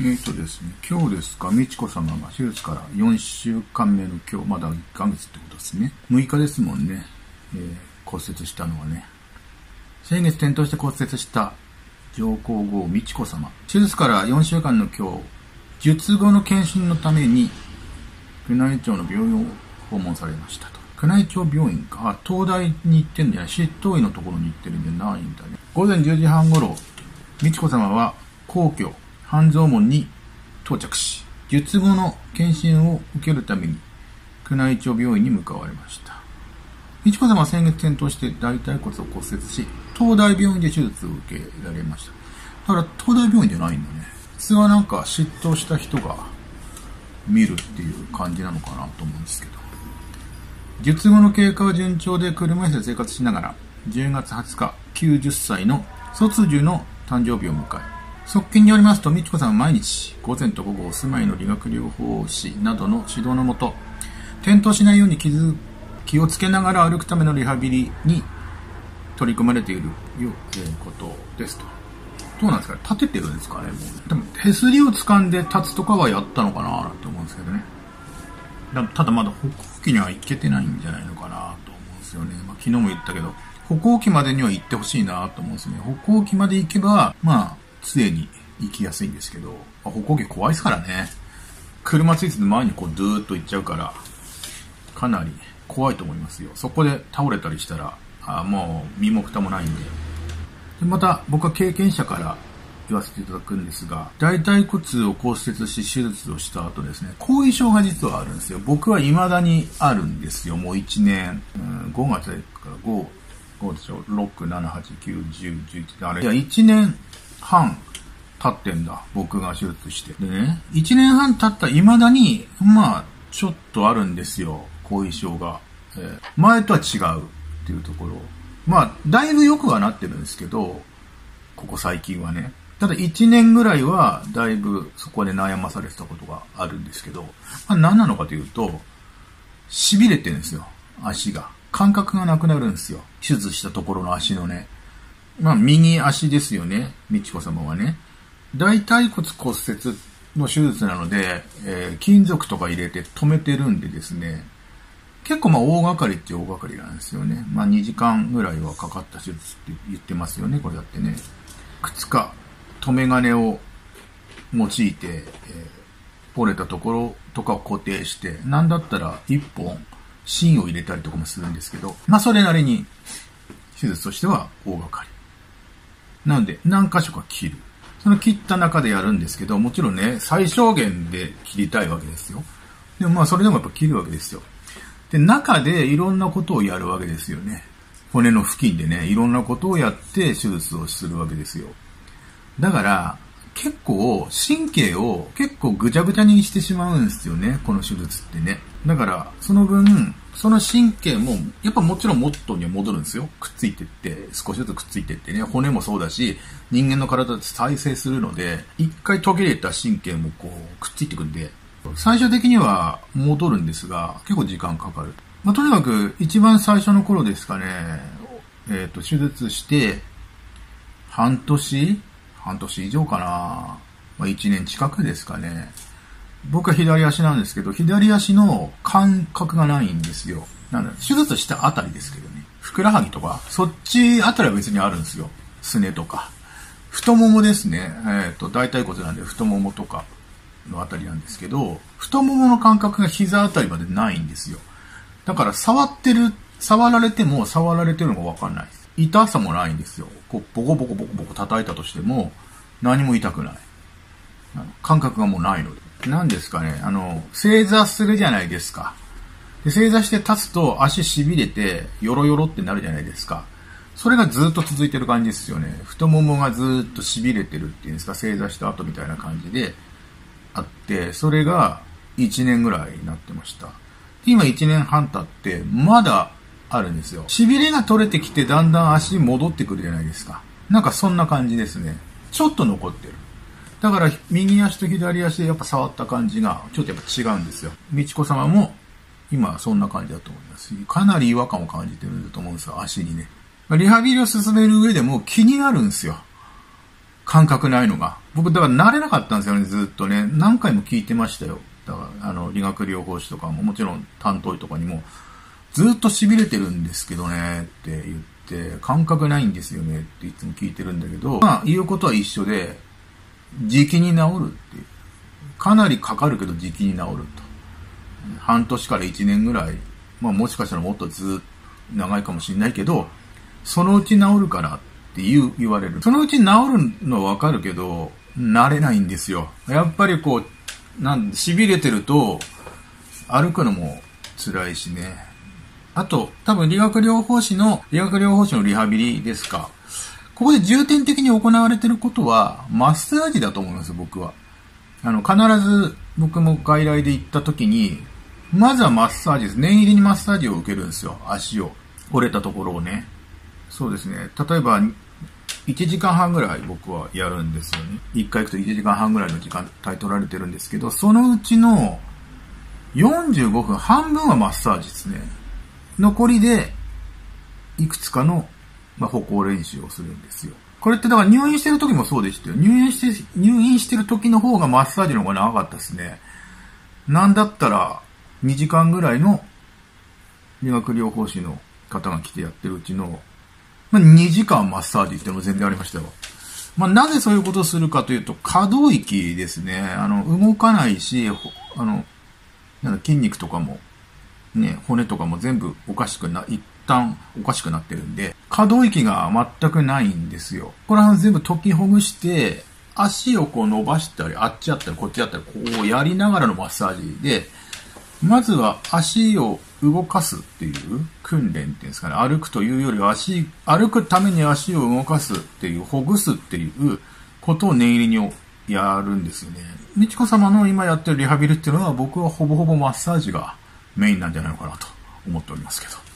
ですね、今日ですか、美智子様が手術から4週間目の今日、まだ1ヶ月ってことですね。6日ですもんね、骨折したのはね。先月転倒して骨折した上皇后美智子様。手術から4週間の今日、術後の検診のために、宮内庁の病院を訪問されましたと。宮内庁病院か、東大に行ってんじゃない、執刀医のところに行ってるんじゃないんだね。午前10時半頃、美智子様は皇居、半蔵門に到着し、術後の検診を受けるために宮内庁病院に向かわれました。美智子様は先月転倒して大腿骨を骨折し、東大病院で手術を受けられました。だから東大病院じゃないんだね。普通はなんか執刀した人が見るっていう感じなのかなと思うんですけど、術後の経過は順調で車椅子で生活しながら、10月20日90歳の卒寿の誕生日を迎え、側近によりますと、美智子さんは毎日、午前と午後、お住まいの理学療法士などの指導のもと、転倒しないように気をつけながら歩くためのリハビリに取り組まれていることですと。どうなんですかね、立ててるんですかね、もう。でも、へすりを掴んで立つとかはやったのかなと思うんですけどね。ただまだ歩行器には行けてないんじゃないのかなと思うんですよね。まあ、昨日も言ったけど、歩行器までには行ってほしいなと思うんですね。歩行器まで行けば、まあ、常に行きやすいんですけど、歩行器怖いですからね。車ついてて前にこうずーっと行っちゃうから、かなり怖いと思いますよ。そこで倒れたりしたら、もう身も蓋もないんで。で、また僕は経験者から言わせていただくんですが、大腿骨を骨折し手術をした後ですね、後遺症が実はあるんですよ。僕は未だにあるんですよ。もう1年、5月から5でしょ、6、7、8、9、10、11、あれ。いや、1年、半経ってんだ、僕が手術して。でね、1年半経った未だに、まあ、ちょっとあるんですよ、後遺症が。前とは違うっていうところ。まあ、だいぶ良くはなってるんですけど、ここ最近はね。ただ1年ぐらいは、だいぶそこで悩まされてたことがあるんですけど、まあ、何なのかというと、痺れてるんですよ、足が。感覚がなくなるんですよ。手術したところの足のね。まあ、右足ですよね、美智子様はね。大腿骨骨折の手術なので、金属とか入れて止めてるんでですね、結構まあ大掛かりって大掛かりなんですよね。まあ2時間ぐらいはかかった手術って言ってますよね、これだってね。靴か留め金を用いて、折れたところとかを固定して、なんだったら1本芯を入れたりとかもするんですけど、まあそれなりに手術としては大掛かり。なので、何箇所か切る。その切った中でやるんですけど、もちろんね、最小限で切りたいわけですよ。でもまあ、それでもやっぱ切るわけですよ。で、中でいろんなことをやるわけですよね。骨の付近でね、いろんなことをやって手術をするわけですよ。だから、結構、神経を結構ぐちゃぐちゃにしてしまうんですよね、この手術ってね。だから、その分、その神経も、やっぱもちろん元には戻るんですよ。くっついてって、少しずつくっついてってね。骨もそうだし、人間の体って再生するので、一回途切れた神経もこう、くっついてくんで、最終的には戻るんですが、結構時間かかる。まあ、とにかく、一番最初の頃ですかね、手術して、半年以上かな、まあ、一年近くですかね。僕は左足なんですけど、左足の感覚がないんですよ。なんだろう、手術したあたりですけどね。ふくらはぎとか、そっちあたりは別にあるんですよ。すねとか。太ももですね。大腿骨なんで太ももとかのあたりなんですけど、太ももの感覚が膝あたりまでないんですよ。だから触られてるのがわかんないです。痛さもないんですよ。こう、ボコボコボコボコ叩いたとしても、何も痛くない。感覚がもうないので。何ですかね、正座するじゃないですか。で、正座して立つと足痺れて、ヨロヨロってなるじゃないですか。それがずっと続いてる感じですよね。太ももがずっと痺れてるっていうんですか、正座した後みたいな感じであって、それが1年ぐらいになってました。今1年半経って、まだあるんですよ。痺れが取れてきて、だんだん足戻ってくるじゃないですか。なんかそんな感じですね。ちょっと残ってる。だから、右足と左足でやっぱ触った感じが、ちょっとやっぱ違うんですよ。美智子様も、今そんな感じだと思います。かなり違和感を感じてるんだと思うんですよ、足にね。リハビリを進める上でも気になるんですよ。感覚ないのが。僕だから慣れなかったんですよね、ずっとね。何回も聞いてましたよ。だから理学療法士とかももちろん担当医とかにもずっとしびれてるんですけどねって言って、感覚ないんですよねっていつも聞いてるんだけど、まあ言うことは一緒で、時期に治るっていう。かなりかかるけど時期に治ると。半年から1年ぐらい、まあもしかしたらもっとずっと長いかもしれないけど、そのうち治るからって言われる。そのうち治るのはわかるけど、慣れないんですよ。やっぱりこう、痺れてると、歩くのも辛いしね。あと、多分理学療法士のリハビリですか。ここで重点的に行われてることは、マッサージだと思います、僕は。必ず僕も外来で行った時に、まずはマッサージです。念入りにマッサージを受けるんですよ、足を。折れたところをね。そうですね。例えば、1時間半ぐらい僕はやるんですよね。1回行くと1時間半ぐらいの時間帯取られてるんですけど、そのうちの45分、半分はマッサージですね。残りで、いくつかの、歩行練習をするんですよ。これってだから入院してる時もそうでしたよ。入院してる時の方がマッサージの方が長かったですね。なんだったら、2時間ぐらいの理学療法士の方が来てやってるうちの、2時間マッサージっていうのも全然ありましたよ。なぜそういうことをするかというと、可動域ですね。動かないし、筋肉とかも、ね、骨とかも全部一旦おかしくなってるんで、可動域が全くないんですよ。これは全部解きほぐして、足をこう伸ばしたり、あっちやったり、こっちやったり、こうやりながらのマッサージで、まずは足を動かすっていう訓練っていうんですかね。歩くというよりは歩くために足を動かすっていう、ほぐすっていうことを念入りにやるんですよね。美智子様の今やってるリハビリっていうのは僕はほぼほぼマッサージがメインなんじゃないのかなと思っておりますけど。